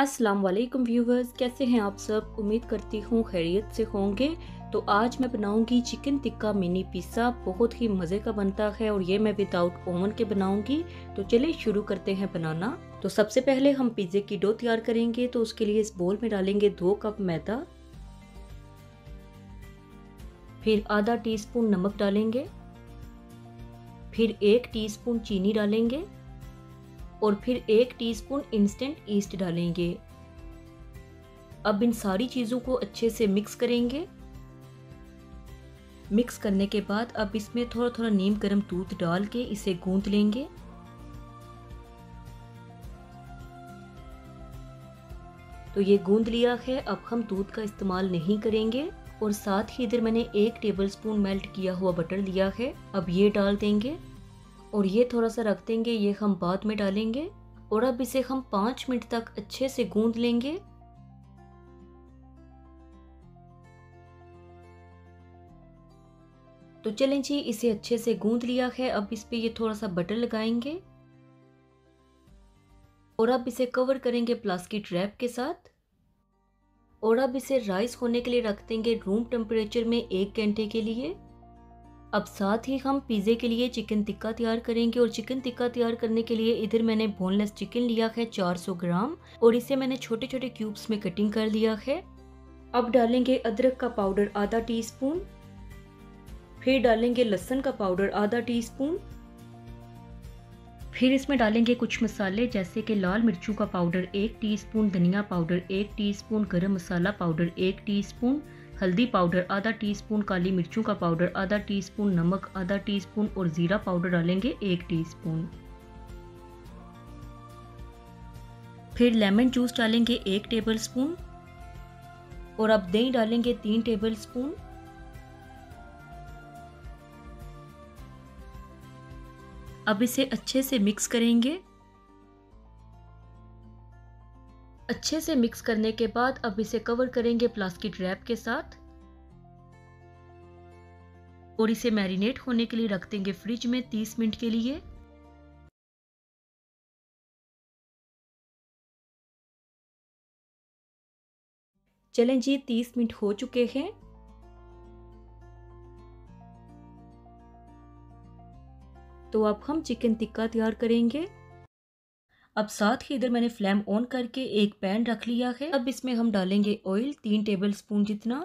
अस्सलाम वालेकुम व्यूवर्स, कैसे हैं आप सब। उम्मीद करती हूँ खैरियत से होंगे। तो आज मैं बनाऊंगी चिकन टिक्का मिनी पिज़्ज़ा, बहुत ही मज़े का बनता है और ये मैं विदाउट ओवन के बनाऊंगी। तो चलिए शुरू करते हैं बनाना। तो सबसे पहले हम पिज़्ज़े की डो तैयार करेंगे। तो उसके लिए इस बोल में डालेंगे 2 कप मैदा, फिर आधा टीस्पून नमक डालेंगे, फिर 1 टीस्पून चीनी डालेंगे और फिर 1 टीस्पून इंस्टेंट ईस्ट डालेंगे। अब इन सारी चीज़ों को अच्छे से मिक्स करेंगे। मिक्स करने के बाद अब इसमें थोड़ा थोड़ा नीम गर्म दूध डाल के इसे गूंथ लेंगे। तो ये गूंथ लिया है। अब हम दूध का इस्तेमाल नहीं करेंगे और साथ ही इधर मैंने 1 टेबलस्पून मेल्ट किया हुआ बटर लिया है। अब ये डाल देंगे और ये थोड़ा सा रख देंगे, ये हम बाद में डालेंगे। और अब इसे हम 5 मिनट तक अच्छे से गूंथ लेंगे। तो चलें जी, इसे अच्छे से गूंथ लिया है। अब इस पे ये थोड़ा सा बटर लगाएंगे और अब इसे कवर करेंगे प्लास्टिक रैप के साथ। और अब इसे राइस होने के लिए रख देंगे रूम टेम्परेचर में 1 घंटे के लिए। अब साथ ही हम पिज़्ज़े के लिए चिकन टिक्का तैयार करेंगे। और चिकन टिक्का तैयार करने के लिए इधर मैंने बोनलेस चिकन लिया है 400 ग्राम और इसे मैंने छोटे छोटे क्यूब्स में कटिंग कर लिया है। अब डालेंगे अदरक का पाउडर आधा टीस्पून, फिर डालेंगे लहसुन का पाउडर आधा टीस्पून, फिर इसमें डालेंगे कुछ मसाले जैसे कि लाल मिर्चों का पाउडर 1 टीस्पून, धनिया पाउडर 1 टीस्पून, गरम मसाला पाउडर 1 टीस्पून, हल्दी पाउडर आधा टीस्पून, काली मिर्चों का पाउडर आधा टीस्पून, नमक आधा टीस्पून और जीरा पाउडर डालेंगे 1 टीस्पून। फिर लेमन जूस डालेंगे 1 टेबलस्पून और अब दही डालेंगे 3 टेबलस्पून। अब इसे अच्छे से मिक्स करेंगे। अच्छे से मिक्स करने के बाद अब इसे कवर करेंगे प्लास्टिक रैप के साथ और इसे मैरिनेट होने के लिए रख देंगे फ्रिज में 30 मिनट के लिए। चलें जी, 30 मिनट हो चुके हैं। तो अब हम चिकन टिक्का तैयार करेंगे। अब साथ ही इधर मैंने फ्लेम ऑन करके एक पैन रख लिया है। अब इसमें हम डालेंगे ऑयल 3 टेबलस्पून जितना,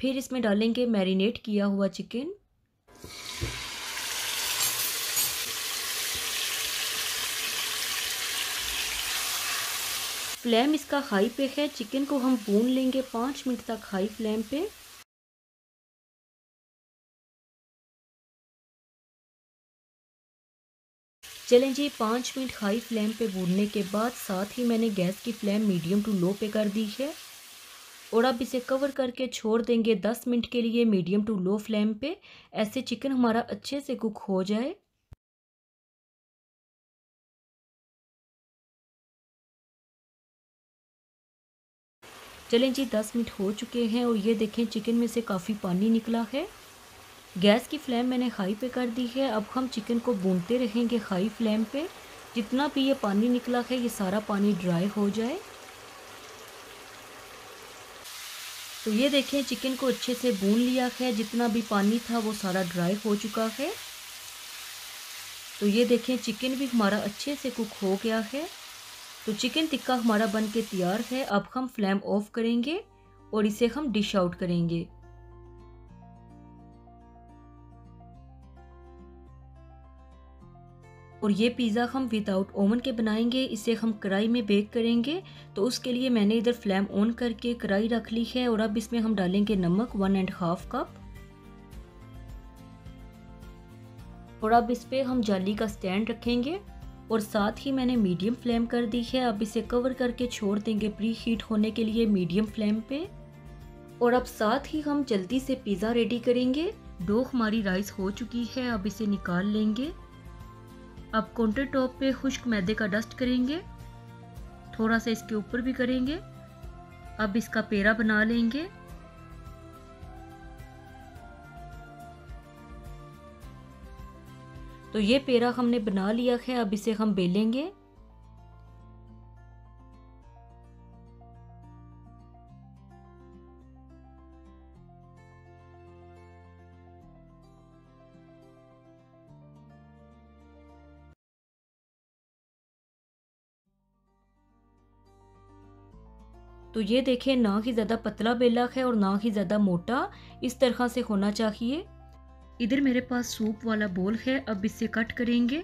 फिर इसमें डालेंगे मैरिनेट किया हुआ चिकन। फ्लेम इसका हाई पे है। चिकन को हम भून लेंगे 5 मिनट तक हाई फ्लेम पे। चलें जी, 5 मिनट हाई फ्लेम पे भूनने के बाद साथ ही मैंने गैस की फ्लेम मीडियम टू लो पे कर दी है। और अब इसे कवर करके छोड़ देंगे 10 मिनट के लिए मीडियम टू लो फ्लेम पे। ऐसे चिकन हमारा अच्छे से कुक हो जाए। चलें जी, 10 मिनट हो चुके हैं और ये देखें चिकन में से काफ़ी पानी निकला है। गैस की फ्लेम मैंने हाई पे कर दी है। अब हम चिकन को भूनते रहेंगे हाई फ्लेम पे। जितना भी ये पानी निकला है ये सारा पानी ड्राई हो जाए। तो ये देखें चिकन को अच्छे से भून लिया है। जितना भी पानी था वो सारा ड्राई हो चुका है। तो ये देखें चिकन भी हमारा अच्छे से कुक हो गया है। तो चिकन टिक्का हमारा बन के तैयार है। अब हम फ्लेम ऑफ करेंगे और इसे हम डिश आउट करेंगे। और ये पिज़्ज़ा हम विदाउट ओवन के बनाएंगे। इसे हम कढ़ाई में बेक करेंगे। तो उसके लिए मैंने इधर फ्लेम ऑन करके कढ़ाई रख ली है। और अब इसमें हम डालेंगे नमक 1.5 कप और अब इस पे हम जाली का स्टैंड रखेंगे। और साथ ही मैंने मीडियम फ्लेम कर दी है। अब इसे कवर करके छोड़ देंगे प्री हीट होने के लिए मीडियम फ्लेम पे। और अब साथ ही हम जल्दी से पिज़्ज़ा रेडी करेंगे। डो हमारी राइस हो चुकी है। अब इसे निकाल लेंगे। अब काउंटर टॉप पे खुश्क मैदे का डस्ट करेंगे, थोड़ा सा इसके ऊपर भी करेंगे। अब इसका पेड़ा बना लेंगे। तो ये पेड़ा हमने बना लिया है। अब इसे हम बेलेंगे। तो ये देखें ना ही ज़्यादा पतला बेलक है और ना ही ज़्यादा मोटा, इस तरह से होना चाहिए। इधर मेरे पास सूप वाला बोल है, अब इससे कट करेंगे।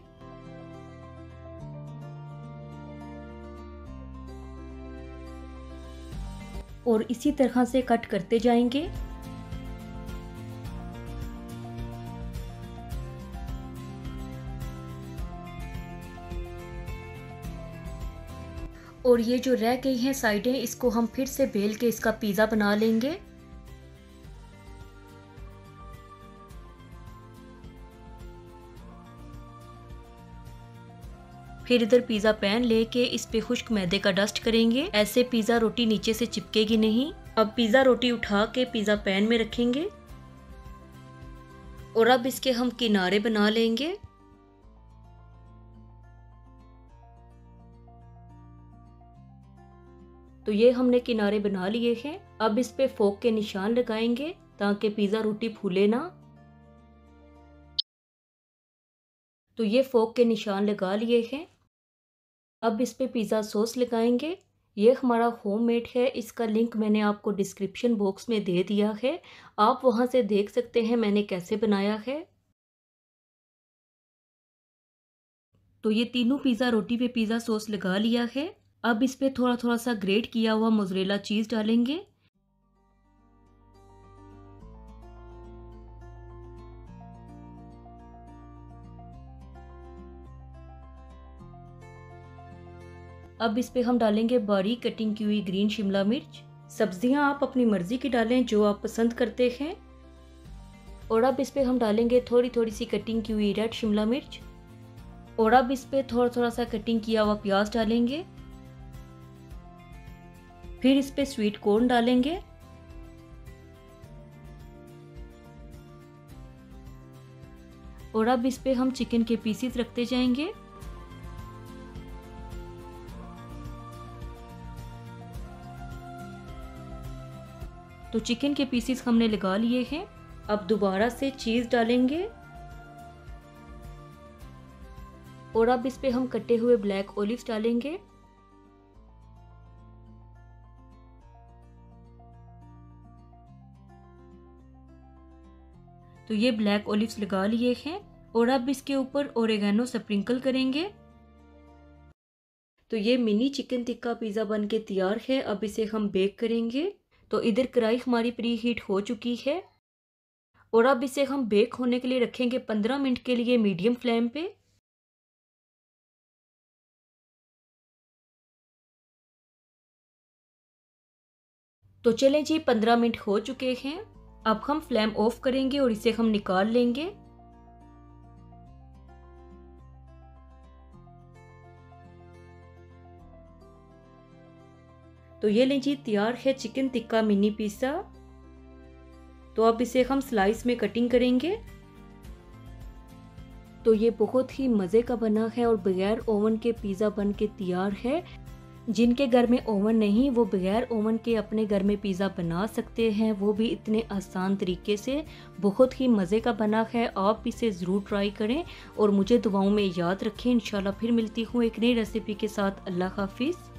और इसी तरह से कट करते जाएंगे। और ये जो रह गई हैं साइडें, इसको हम फिर से बेल के इसका पिज़्ज़ा बना लेंगे। फिर इधर पिज़्ज़ा पैन लेके इस पे खुश्क मैदे का डस्ट करेंगे, ऐसे पिज़्ज़ा रोटी नीचे से चिपकेगी नहीं। अब पिज़्ज़ा रोटी उठा के पिज़्ज़ा पैन में रखेंगे और अब इसके हम किनारे बना लेंगे। तो ये हमने किनारे बना लिए हैं। अब इस पे फोक के निशान लगाएंगे ताकि पिज़्ज़ा रोटी फूले ना। तो ये फोक के निशान लगा लिए हैं। अब इस पे पिज़्ज़ा सॉस लगाएंगे। ये हमारा होममेड है, इसका लिंक मैंने आपको डिस्क्रिप्शन बॉक्स में दे दिया है, आप वहां से देख सकते हैं मैंने कैसे बनाया है। तो ये तीनों पिज़्ज़ा रोटी पे पिज़्ज़ा सॉस लगा लिया है। अब इस पे थोड़ा थोड़ा सा ग्रेट किया हुआ मोज़रेला चीज़ डालेंगे। अब इस पे हम डालेंगे बारीक कटिंग की हुई ग्रीन शिमला मिर्च। सब्जियां आप अपनी मर्जी की डालें जो आप पसंद करते हैं। और अब इस पे हम डालेंगे थोड़ी थोड़ी सी कटिंग की हुई रेड शिमला मिर्च। और अब इस पे थोड़ा थोड़ा सा कटिंग किया हुआ प्याज डालेंगे। फिर इस पे स्वीट कॉर्न डालेंगे। और अब इस पे हम चिकन के पीसेस रखते जाएंगे। तो चिकन के पीसेस हमने लगा लिए हैं। अब दोबारा से चीज़ डालेंगे। और अब इस पे हम कटे हुए ब्लैक ओलिव्स डालेंगे। तो ये ब्लैक ओलिव्स लगा लिए हैं। और अब इसके ऊपर ओरिगैनो स्प्रिंकल करेंगे। तो ये मिनी चिकन टिक्का पिज़्ज़ा बन के तैयार है। अब इसे हम बेक करेंगे। तो इधर कढ़ाई हमारी प्री हीट हो चुकी है और अब इसे हम बेक होने के लिए रखेंगे 15 मिनट के लिए मीडियम फ्लेम पे। तो चलें जी, 15 मिनट हो चुके हैं। अब हम फ्लेम ऑफ करेंगे और इसे हम निकाल लेंगे। तो ये लें जी, तैयार है चिकन टिक्का मिनी पिज़्ज़ा। तो अब इसे हम स्लाइस में कटिंग करेंगे। तो ये बहुत ही मज़े का बना है और बगैर ओवन के पिज़्ज़ा बन के तैयार है। जिनके घर में ओवन नहीं, वो बगैर ओवन के अपने घर में पिज़्ज़ा बना सकते हैं, वो भी इतने आसान तरीके से। बहुत ही मज़े का बना है, आप इसे ज़रूर ट्राई करें और मुझे दुआओं में याद रखें। इंशाल्लाह फिर मिलती हूँ एक नई रेसिपी के साथ। अल्लाह हाफिज़।